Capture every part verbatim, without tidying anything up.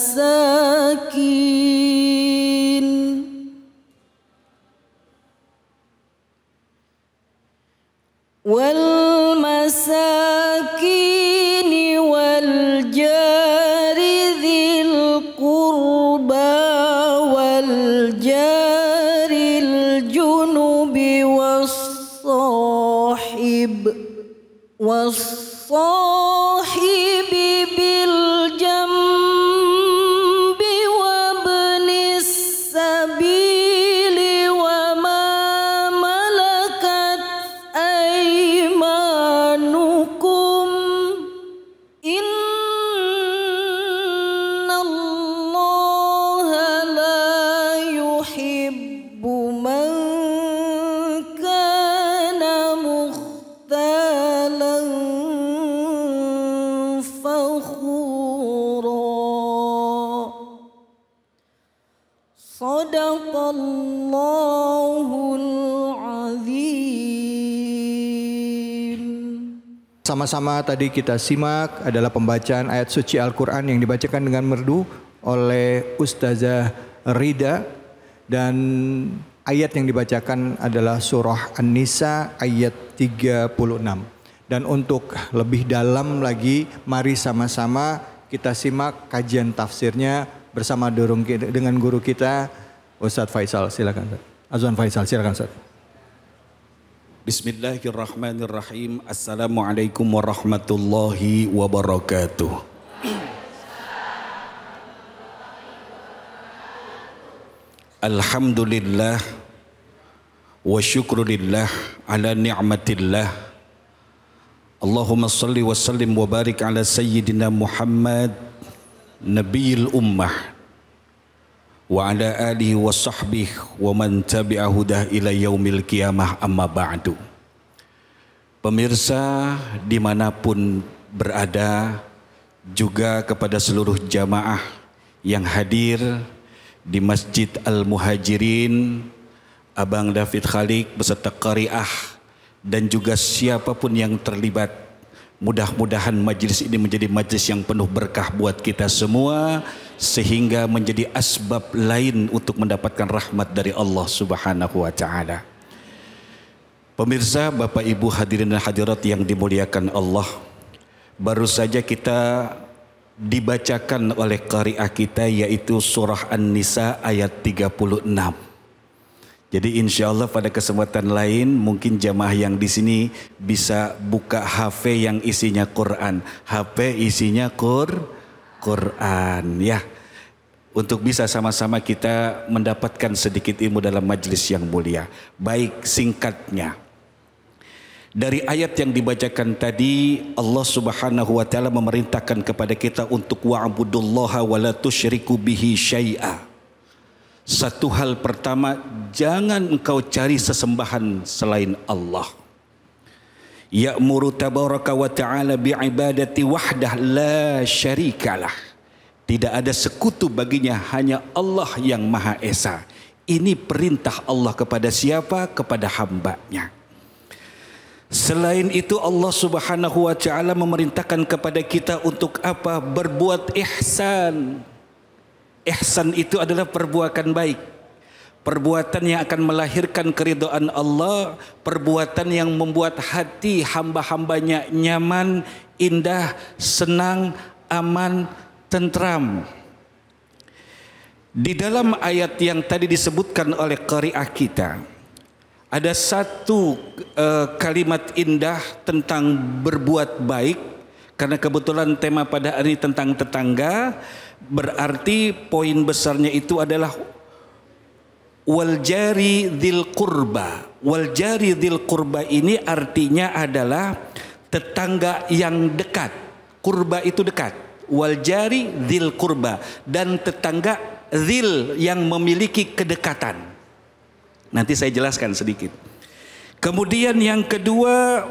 masakin wal masakin wal jari dzil qurba wal jaril junubi was sahib was sahib sama-sama tadi kita simak adalah pembacaan ayat suci Al-Qur'an yang dibacakan dengan merdu oleh Ustazah Rida, dan ayat yang dibacakan adalah surah An-Nisa ayat tiga puluh enam. Dan untuk lebih dalam lagi, mari sama-sama kita simak kajian tafsirnya bersama dengan guru kita Ustaz Faisal. Silakan Ustaz Aswan Faisal, silakan Ustaz. Bismillahirrahmanirrahim. Assalamualaikum warahmatullahi wabarakatuh. Alhamdulillah wa syukrulillah ala ni'matillah. Allahumma salli wa sallim wa barik ala sayyidina Muhammad nabiyil ummah wa ala alihi wa sahbihi wa man tabi'a hudah ila yaumil qiyamah, amma ba'du. Pemirsa dimanapun berada, juga kepada seluruh jamaah yang hadir di Masjid Al-Muhajirin, Abang David Khalik beserta Qariah dan juga siapapun yang terlibat. Mudah-mudahan majlis ini menjadi majlis yang penuh berkah buat kita semua, sehingga menjadi asbab lain untuk mendapatkan rahmat dari Allah Subhanahu wa Ta'ala. Pemirsa, Bapak Ibu hadirin dan hadirat yang dimuliakan Allah, baru saja kita dibacakan oleh qari'ah kita yaitu surah An-Nisa ayat tiga puluh enam. Jadi insya Allah pada kesempatan lain mungkin jamaah yang di sini bisa buka H P yang isinya Quran. H P isinya Qur, Quran ya. Untuk bisa sama-sama kita mendapatkan sedikit ilmu dalam majelis yang mulia. Baik, singkatnya. Dari ayat yang dibacakan tadi, Allah Subhanahu wa Ta'ala memerintahkan kepada kita untuk wa'budullaha wa la tusyriku bihi syai'a. Satu hal pertama, jangan engkau cari sesembahan selain Allah. Ya'muru tabaraka wa ta'ala bi'ibadati wahdah la syarikalah. Tidak ada sekutu baginya, hanya Allah yang Maha Esa. Ini perintah Allah kepada siapa? Kepada hambanya. Selain itu Allah Subhanahu wa Ta'ala memerintahkan kepada kita untuk apa? Berbuat ihsan. Ihsan itu adalah perbuatan baik, perbuatan yang akan melahirkan keridhaan Allah, perbuatan yang membuat hati hamba-hambanya nyaman, indah, senang, aman, tentram. Di dalam ayat yang tadi disebutkan oleh qari'ah kita, ada satu uh, kalimat indah tentang berbuat baik, karena kebetulan tema pada hari ini tentang tetangga. Berarti poin besarnya itu adalah wal jari dzil qurba. Wal jari dzil qurba ini artinya adalah tetangga yang dekat. Qurba itu dekat. Wal jari dzil qurba, dan tetangga dzil yang memiliki kedekatan. Nanti saya jelaskan sedikit. Kemudian yang kedua,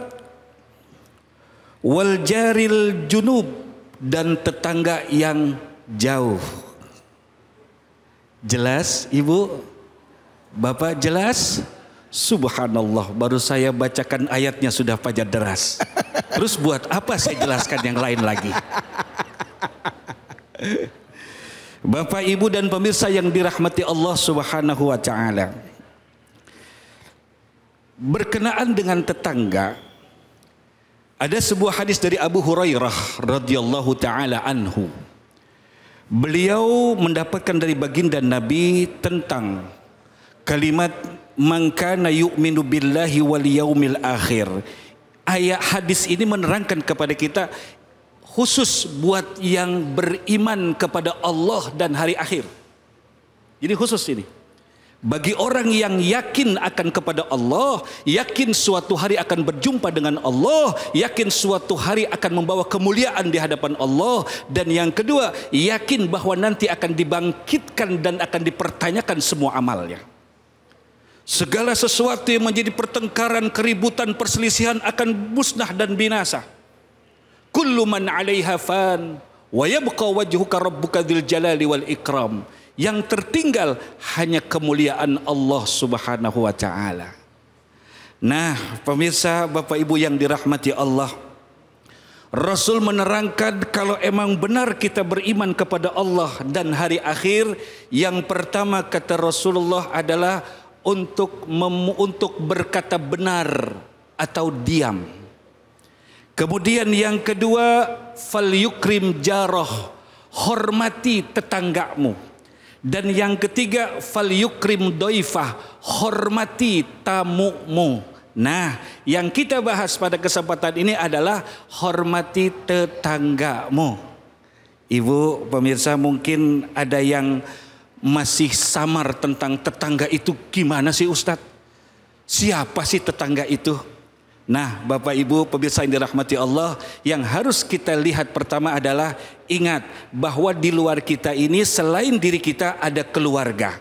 wal jaril junub, dan tetangga yang jauh. Jelas Ibu? Bapak jelas? Subhanallah, baru saya bacakan ayatnya sudah pajar deras. Terus buat apa saya jelaskan yang lain lagi? Bapak, Ibu dan pemirsa yang dirahmati Allah Subhanahu wa taala. Berkenaan dengan tetangga, ada sebuah hadis dari Abu Hurairah radhiyallahu taala anhu. Beliau mendapatkan dari baginda Nabi tentang kalimat man kana yu'minu billahi wal yaumil akhir. Ayat hadis ini menerangkan kepada kita khusus buat yang beriman kepada Allah dan hari akhir. Jadi khusus ini bagi orang yang yakin akan kepada Allah, yakin suatu hari akan berjumpa dengan Allah, yakin suatu hari akan membawa kemuliaan di hadapan Allah, dan yang kedua yakin bahwa nanti akan dibangkitkan dan akan dipertanyakan semua amalnya. Segala sesuatu yang menjadi pertengkaran, keributan, perselisihan akan musnah dan binasa. Kullu man 'alaiha fan wa yabqa wajhuka rabbuka dzil jalali wal ikram. Yang tertinggal hanya kemuliaan Allah Subhanahu wa taala. Nah, pemirsa, Bapak Ibu yang dirahmati Allah, Rasul menerangkan kalau emang benar kita beriman kepada Allah dan hari akhir, yang pertama kata Rasulullah adalah untuk mem, untuk berkata benar atau diam. Kemudian yang kedua, fal yukrim jarah, hormati tetanggamu. Dan yang ketiga, fal yukrim doifah, hormati tamumu. Nah, yang kita bahas pada kesempatan ini adalah hormati tetanggamu. Ibu pemirsa, mungkin ada yang masih samar tentang tetangga itu. Gimana sih Ustadz? Siapa sih tetangga itu? Nah, Bapak Ibu pemirsa yang dirahmati Allah, yang harus kita lihat pertama adalah ingat bahwa di luar kita ini selain diri kita ada keluarga.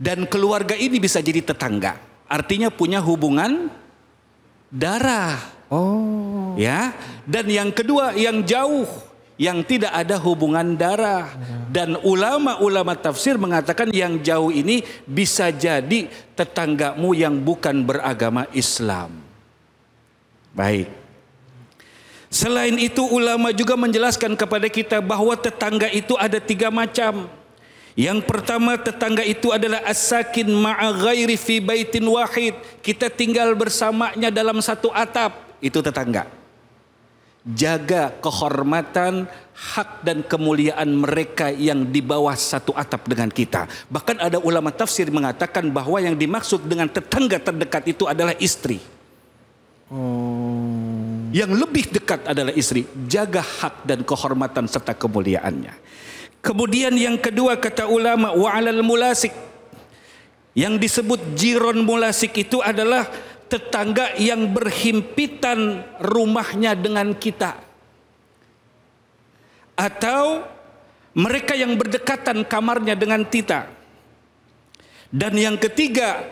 Dan keluarga ini bisa jadi tetangga. Artinya punya hubungan darah. Oh. Ya. Dan yang kedua yang jauh, yang tidak ada hubungan darah. Dan ulama-ulama tafsir mengatakan yang jauh ini bisa jadi tetanggamu yang bukan beragama Islam. Baik. Selain itu ulama juga menjelaskan kepada kita bahwa tetangga itu ada tiga macam. Yang pertama, tetangga itu adalah as-sakin ma'a ghairi fi baitin wahid. Kita tinggal bersamanya dalam satu atap. Itu tetangga. Jaga kehormatan, hak dan kemuliaan mereka yang di bawah satu atap dengan kita. Bahkan ada ulama tafsir mengatakan bahwa yang dimaksud dengan tetangga terdekat itu adalah istri. Hmm. Yang lebih dekat adalah istri. Jaga hak dan kehormatan serta kemuliaannya. Kemudian yang kedua kata ulama, wa'alal mulasik. Yang disebut jiron mulasik itu adalah tetangga yang berhimpitan rumahnya dengan kita, atau mereka yang berdekatan kamarnya dengan kita. Dan yang ketiga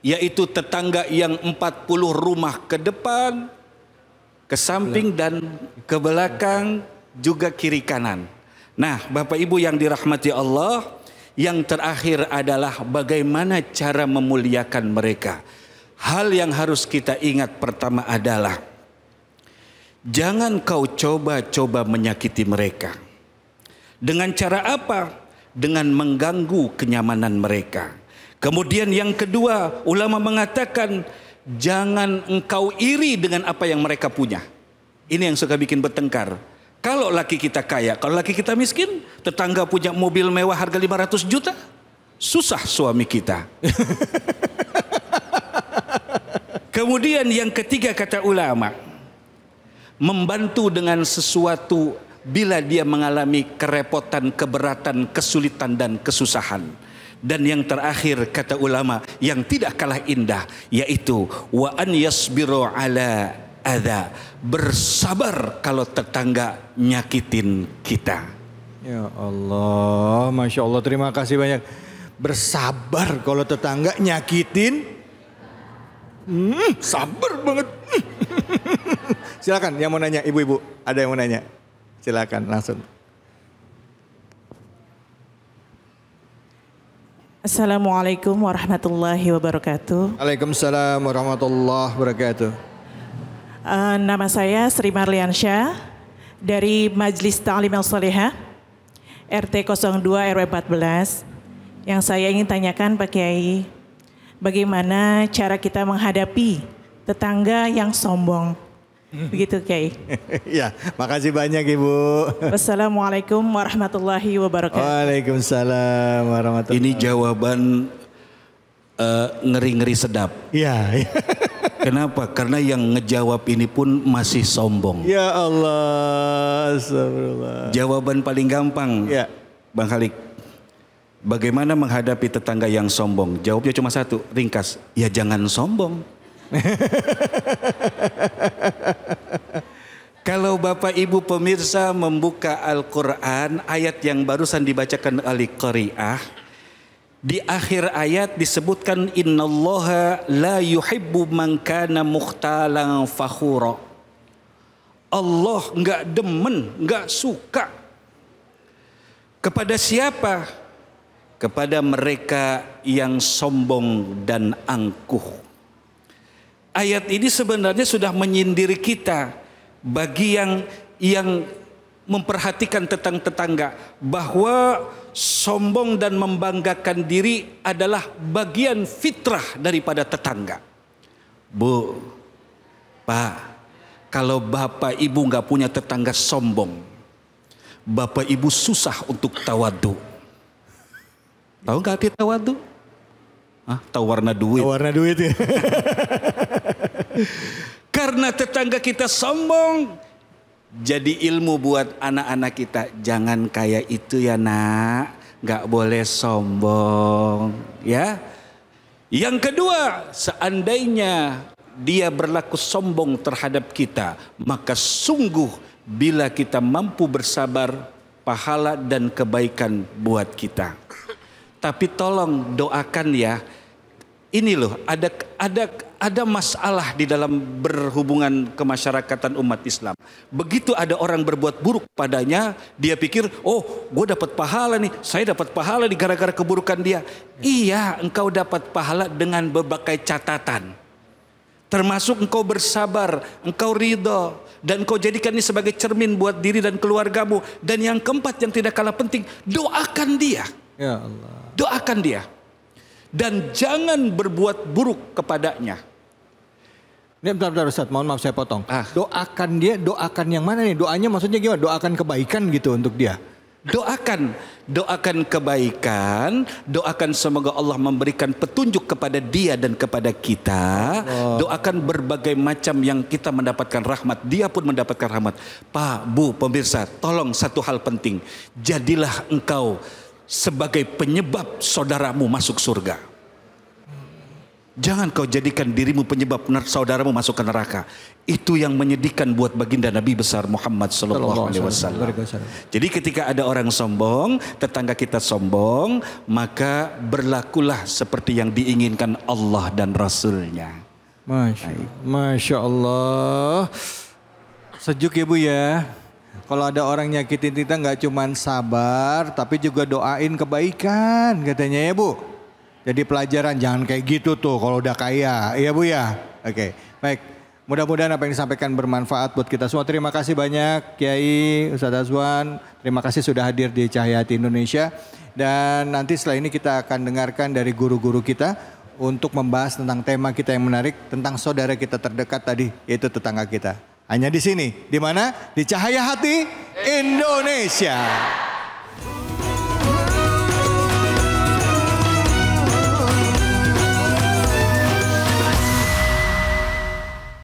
yaitu tetangga yang empat puluh rumah ke depan, ke samping dan ke belakang, juga kiri kanan. Nah, Bapak Ibu yang dirahmati Allah, yang terakhir adalah bagaimana cara memuliakan mereka. Hal yang harus kita ingat pertama adalah jangan kau coba-coba menyakiti mereka. Dengan cara apa? Dengan mengganggu kenyamanan mereka. Kemudian yang kedua, ulama mengatakan jangan engkau iri dengan apa yang mereka punya. Ini yang suka bikin bertengkar. Kalau laki kita kaya, kalau laki kita miskin, tetangga punya mobil mewah harga lima ratus juta, susah suami kita. Kemudian yang ketiga kata ulama, membantu dengan sesuatu bila dia mengalami kerepotan, keberatan, kesulitan dan kesusahan. Dan yang terakhir kata ulama yang tidak kalah indah yaitu wa an yasbiru ala adza, bersabar kalau tetangga nyakitin kita. Ya Allah, Masya Allah, terima kasih banyak. Bersabar kalau tetangga nyakitin. Hmm, sabar banget. Silakan yang mau nanya, ibu-ibu, ada yang mau nanya? Silakan langsung. Assalamualaikum warahmatullahi wabarakatuh. Waalaikumsalam warahmatullahi wabarakatuh. Uh, nama saya Sri Marliansyah dari Majlis Ta'lim Al-Saleha. R T nol dua R W empat belas. Yang saya ingin tanyakan Pak Kiai, bagaimana cara kita menghadapi tetangga yang sombong? Begitu Kiai. Ya, makasih banyak Ibu. Wassalamualaikum warahmatullahi wabarakatuh. Waalaikumsalam warahmatullahi wabarakatuh. Ini jawaban uh, ngeri-ngeri sedap. Iya. Ya. Kenapa? Karena yang ngejawab ini pun masih sombong. Ya Allah, astagfirullah. Jawaban paling gampang, ya. Bang Khalik. Bagaimana menghadapi tetangga yang sombong? Jawabnya cuma satu, ringkas. Ya jangan sombong. Kalau Bapak Ibu pemirsa membuka Al-Qur'an, ayat yang barusan dibacakan Al-Qari'ah, di akhir ayat disebutkan innallaha la yuhibbu man kana mukhtalan fakhura. Allah enggak demen, enggak suka. Kepada siapa? Kepada mereka yang sombong dan angkuh. Ayat ini sebenarnya sudah menyindir kita bagi yang yang memperhatikan tentang tetangga, bahwa sombong dan membanggakan diri adalah bagian fitrah daripada tetangga. Bu, Pak, kalau Bapak Ibu nggak punya tetangga sombong, Bapak Ibu susah untuk tawadu. Tahu nggak arti tawadu? Hah? Tahu warna duit? Tahu warna duit ya. Karena tetangga kita sombong, jadi ilmu buat anak-anak kita, jangan kayak itu ya nak, gak boleh sombong ya. Yang kedua, seandainya dia berlaku sombong terhadap kita, maka sungguh bila kita mampu bersabar, pahala dan kebaikan buat kita. Tapi tolong doakan ya, ini loh ada ada ada masalah di dalam berhubungan kemasyarakatan umat Islam. Begitu ada orang berbuat buruk padanya, dia pikir, oh gue dapat pahala nih, saya dapat pahala nih gara-gara keburukan dia. Iya, engkau dapat pahala dengan berbagai catatan. Termasuk engkau bersabar, engkau ridho, dan engkau jadikan ini sebagai cermin buat diri dan keluargamu. Dan yang keempat yang tidak kalah penting, doakan dia. Ya Allah. Doakan dia. Dan jangan berbuat buruk kepadanya. Ini bentar, bentar Ustaz, mohon maaf saya potong. Ah. Doakan dia, doakan yang mana nih? Doanya maksudnya gimana? Doakan kebaikan gitu untuk dia. Doakan, doakan kebaikan, doakan semoga Allah memberikan petunjuk kepada dia dan kepada kita. Oh. Doakan berbagai macam yang kita mendapatkan rahmat, dia pun mendapatkan rahmat. Pak, Bu, pemirsa, tolong satu hal penting. Jadilah engkau sebagai penyebab saudaramu masuk surga. Jangan kau jadikan dirimu penyebab saudaramu masuk ke neraka. Itu yang menyedihkan buat baginda Nabi besar Muhammad Sallallahu Alaihi Wasallam. Jadi ketika ada orang sombong, tetangga kita sombong, maka berlakulah seperti yang diinginkan Allah dan Rasulnya. Masya, Masya Allah. Sejuk ya Bu ya. Kalau ada orang nyakitin kita nggak cuman sabar, tapi juga doain kebaikan katanya ya Bu. Jadi pelajaran jangan kayak gitu tuh kalau udah kaya, iya Bu ya. Oke, baik. Mudah-mudahan apa yang disampaikan bermanfaat buat kita semua. Terima kasih banyak Kiai, Ustaz Aswan. Terima kasih sudah hadir di Cahaya Hati Indonesia. Dan nanti setelah ini kita akan dengarkan dari guru-guru kita untuk membahas tentang tema kita yang menarik tentang saudara kita terdekat tadi, yaitu tetangga kita. Hanya di sini, di mana? Di Cahaya Hati Indonesia.